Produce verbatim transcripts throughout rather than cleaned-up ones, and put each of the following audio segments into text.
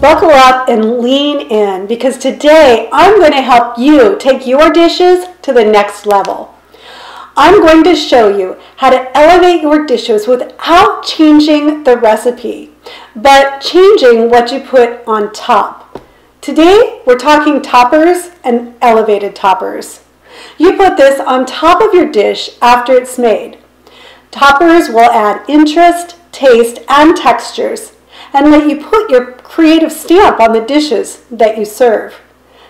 Buckle up and lean in, because today I'm going to help you take your dishes to the next level. I'm going to show you how to elevate your dishes without changing the recipe, but changing what you put on top. Today, we're talking toppers and elevated toppers. You put this on top of your dish after it's made. Toppers will add interest, taste, and textures, and let you put your creative stamp on the dishes that you serve.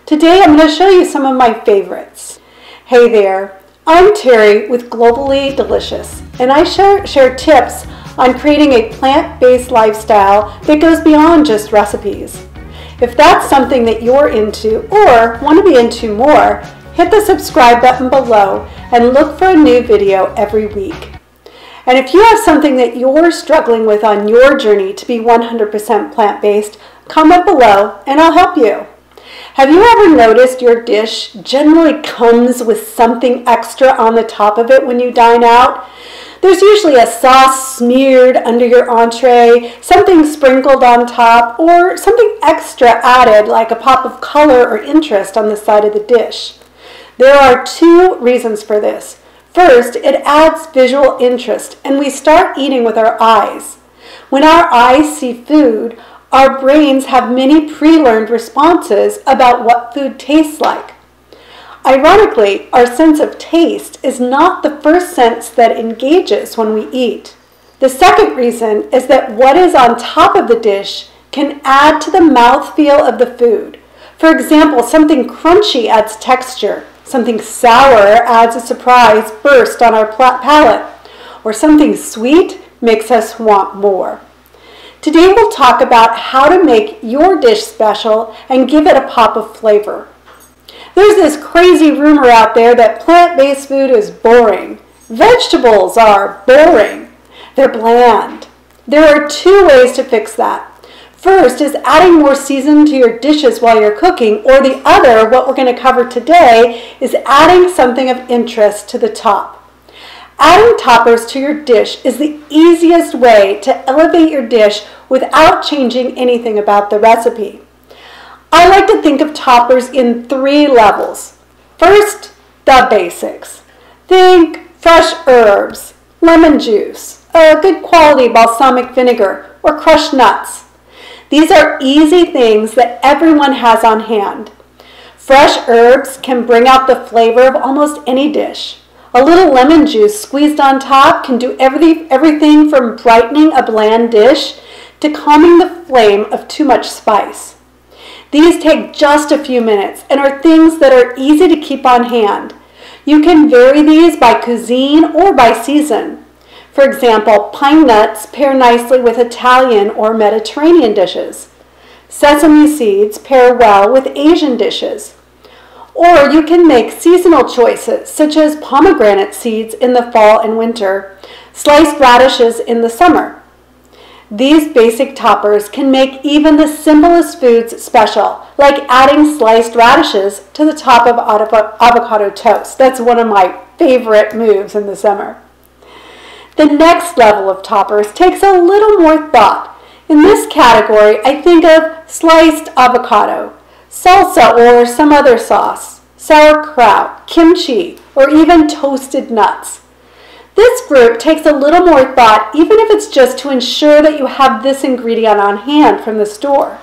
Today, I'm going to show you some of my favorites. Hey there, I'm Terry with Globally Delicious, and I share, share tips on creating a plant-based lifestyle that goes beyond just recipes. If that's something that you're into or want to be into more, hit the subscribe button below and look for a new video every week. And if you have something that you're struggling with on your journey to be one hundred percent plant-based, comment below and I'll help you. Have you ever noticed your dish generally comes with something extra on the top of it when you dine out? There's usually a sauce smeared under your entree, something sprinkled on top, or something extra added like a pop of color or interest on the side of the dish. There are two reasons for this. First, it adds visual interest, and we start eating with our eyes. When our eyes see food, our brains have many pre-learned responses about what food tastes like. Ironically, our sense of taste is not the first sense that engages when we eat. The second reason is that what is on top of the dish can add to the mouthfeel of the food. For example, something crunchy adds texture. Something sour adds a surprise burst on our palate, or something sweet makes us want more. Today we'll talk about how to make your dish special and give it a pop of flavor. There's this crazy rumor out there that plant-based food is boring. Vegetables are boring. They're bland. There are two ways to fix that. First is adding more seasoning to your dishes while you're cooking, or the other, what we're going to cover today, is adding something of interest to the top. Adding toppers to your dish is the easiest way to elevate your dish without changing anything about the recipe. I like to think of toppers in three levels. First, the basics. Think fresh herbs, lemon juice, a good quality balsamic vinegar, or crushed nuts. These are easy things that everyone has on hand. Fresh herbs can bring out the flavor of almost any dish. A little lemon juice squeezed on top can do everything from brightening a bland dish to calming the flame of too much spice. These take just a few minutes and are things that are easy to keep on hand. You can vary these by cuisine or by season. For example, pine nuts pair nicely with Italian or Mediterranean dishes. Sesame seeds pair well with Asian dishes. Or you can make seasonal choices, such as pomegranate seeds in the fall and winter, sliced radishes in the summer. These basic toppers can make even the simplest foods special, like adding sliced radishes to the top of avocado toast. That's one of my favorite moves in the summer. The next level of toppers takes a little more thought. In this category, I think of sliced avocado, salsa or some other sauce, sauerkraut, kimchi, or even toasted nuts. This group takes a little more thought, even if it's just to ensure that you have this ingredient on hand from the store.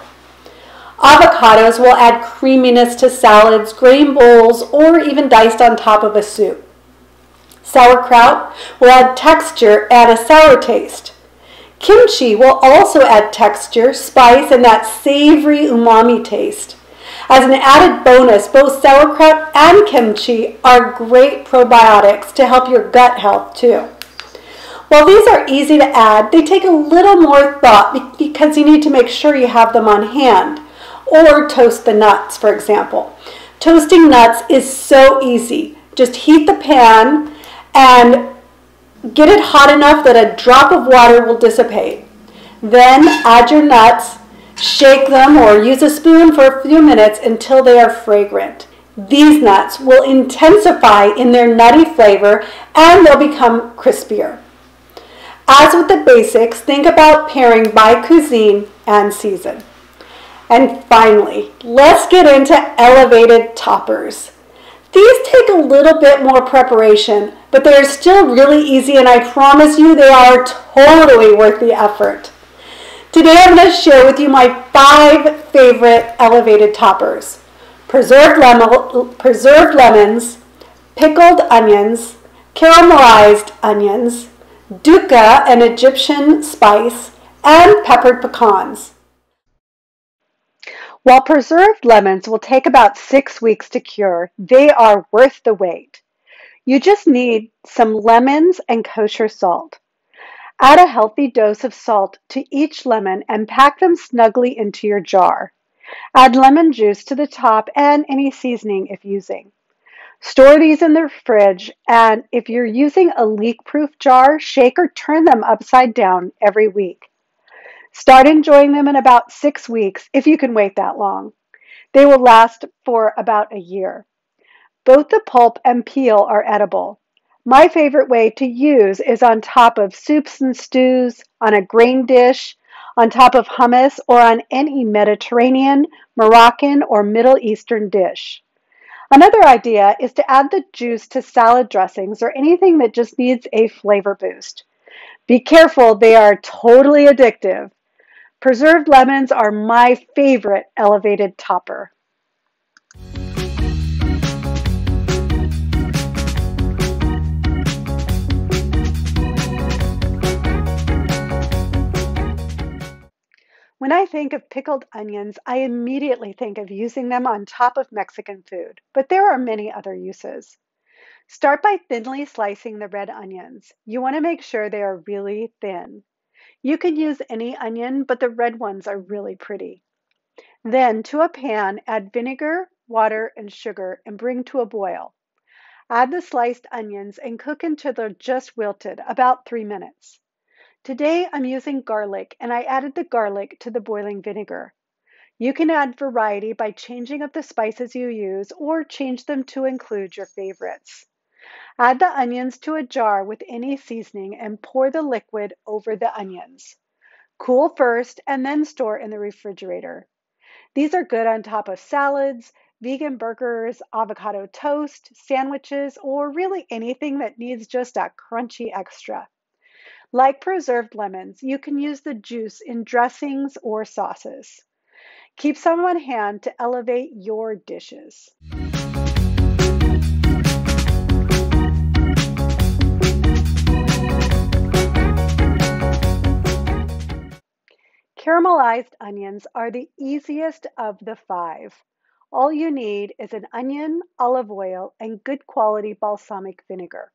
Avocados will add creaminess to salads, grain bowls, or even diced on top of a soup. Sauerkraut will add texture and a sour taste. Kimchi will also add texture, spice, and that savory umami taste. As an added bonus, both sauerkraut and kimchi are great probiotics to help your gut health too. While these are easy to add, they take a little more thought because you need to make sure you have them on hand, or toast the nuts, for example. Toasting nuts is so easy. Just heat the pan and get it hot enough that a drop of water will dissipate. Then add your nuts, shake them, or use a spoon for a few minutes until they are fragrant. These nuts will intensify in their nutty flavor and they'll become crispier. As with the basics, think about pairing by cuisine and season. And finally, let's get into elevated toppers. These take a little bit more preparation, but they're still really easy, and I promise you they are totally worth the effort. Today I'm going to share with you my five favorite elevated toppers. Preserved, lemon, preserved lemons, pickled onions, caramelized onions, dukkah, an Egyptian spice, and peppered pecans. While preserved lemons will take about six weeks to cure, they are worth the wait. You just need some lemons and kosher salt. Add a healthy dose of salt to each lemon and pack them snugly into your jar. Add lemon juice to the top and any seasoning if using. Store these in the fridge, and if you're using a leak-proof jar, shake or turn them upside down every week. Start enjoying them in about six weeks if you can wait that long. They will last for about a year. Both the pulp and peel are edible. My favorite way to use is on top of soups and stews, on a grain dish, on top of hummus, or on any Mediterranean, Moroccan, or Middle Eastern dish. Another idea is to add the juice to salad dressings or anything that just needs a flavor boost. Be careful, they are totally addictive. Preserved lemons are my favorite elevated topper. When I think of pickled onions, I immediately think of using them on top of Mexican food, but there are many other uses. Start by thinly slicing the red onions. You want to make sure they are really thin. You can use any onion, but the red ones are really pretty. Then, to a pan, add vinegar, water, and sugar and bring to a boil. Add the sliced onions and cook until they're just wilted, about three minutes. Today I'm using garlic, and I added the garlic to the boiling vinegar. You can add variety by changing up the spices you use or change them to include your favorites. Add the onions to a jar with any seasoning and pour the liquid over the onions. Cool first and then store in the refrigerator. These are good on top of salads, vegan burgers, avocado toast, sandwiches, or really anything that needs just a crunchy extra. Like preserved lemons, you can use the juice in dressings or sauces. Keep some on hand to elevate your dishes. Caramelized onions are the easiest of the five. All you need is an onion, olive oil, and good quality balsamic vinegar.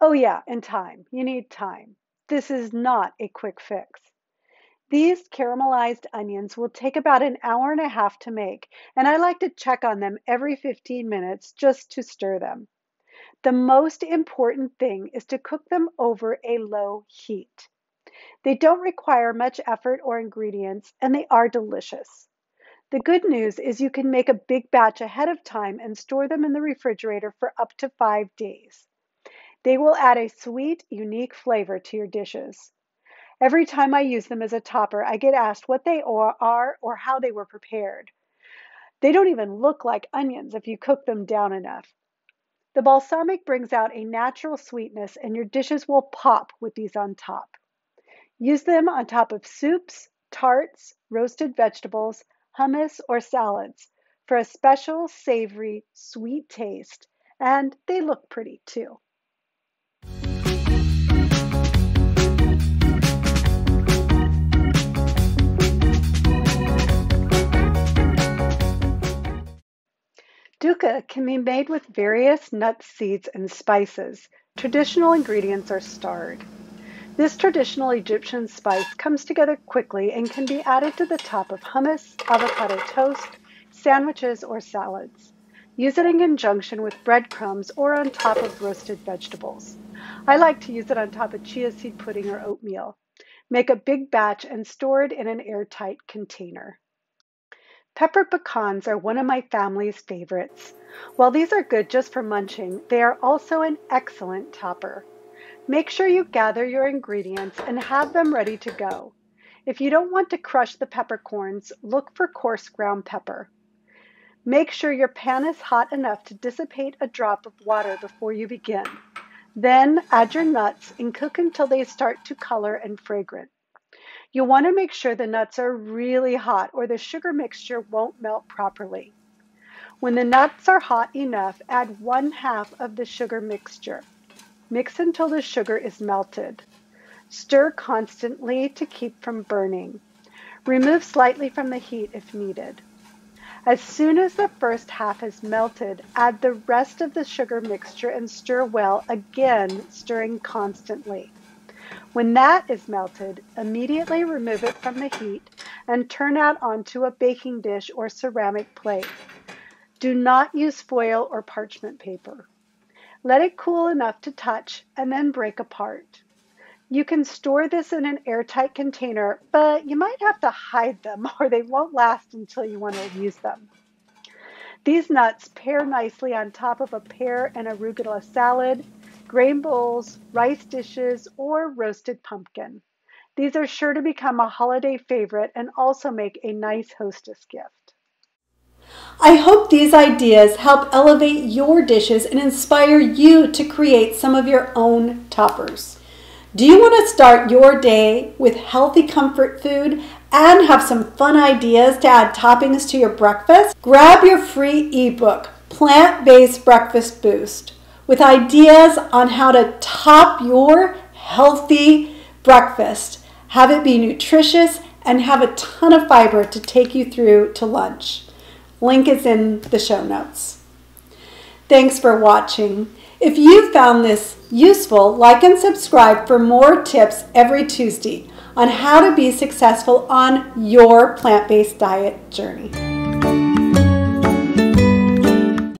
Oh yeah, and time. You need time. This is not a quick fix. These caramelized onions will take about an hour and a half to make, and I like to check on them every fifteen minutes just to stir them. The most important thing is to cook them over a low heat. They don't require much effort or ingredients, and they are delicious. The good news is you can make a big batch ahead of time and store them in the refrigerator for up to five days. They will add a sweet, unique flavor to your dishes. Every time I use them as a topper, I get asked what they are or how they were prepared. They don't even look like onions if you cook them down enough. The balsamic brings out a natural sweetness, and your dishes will pop with these on top. Use them on top of soups, tarts, roasted vegetables, hummus, or salads for a special, savory, sweet taste, and they look pretty too. Dukkah can be made with various nuts, seeds, and spices. Traditional ingredients are starred. This traditional Egyptian spice comes together quickly and can be added to the top of hummus, avocado toast, sandwiches, or salads. Use it in conjunction with breadcrumbs or on top of roasted vegetables. I like to use it on top of chia seed pudding or oatmeal. Make a big batch and store it in an airtight container. Peppered pecans are one of my family's favorites. While these are good just for munching, they are also an excellent topper. Make sure you gather your ingredients and have them ready to go. If you don't want to crush the peppercorns, look for coarse ground pepper. Make sure your pan is hot enough to dissipate a drop of water before you begin. Then add your nuts and cook until they start to color and fragrant. You'll want to make sure the nuts are really hot or the sugar mixture won't melt properly. When the nuts are hot enough, add one half of the sugar mixture. Mix until the sugar is melted. Stir constantly to keep from burning. Remove slightly from the heat if needed. As soon as the first half is melted, add the rest of the sugar mixture and stir well, again stirring constantly. When that is melted, immediately remove it from the heat and turn out onto a baking dish or ceramic plate. Do not use foil or parchment paper. Let it cool enough to touch and then break apart. You can store this in an airtight container, but you might have to hide them or they won't last until you want to use them. These nuts pair nicely on top of a pear and arugula salad, grain bowls, rice dishes, or roasted pumpkin. These are sure to become a holiday favorite and also make a nice hostess gift. I hope these ideas help elevate your dishes and inspire you to create some of your own toppers. Do you want to start your day with healthy comfort food and have some fun ideas to add toppings to your breakfast? Grab your free ebook, Plant-Based Breakfast Boost, with ideas on how to top your healthy breakfast. Have it be nutritious and have a ton of fiber to take you through to lunch. Link is in the show notes. Thanks for watching. If you found this useful, like and subscribe for more tips every Tuesday on how to be successful on your plant-based diet journey.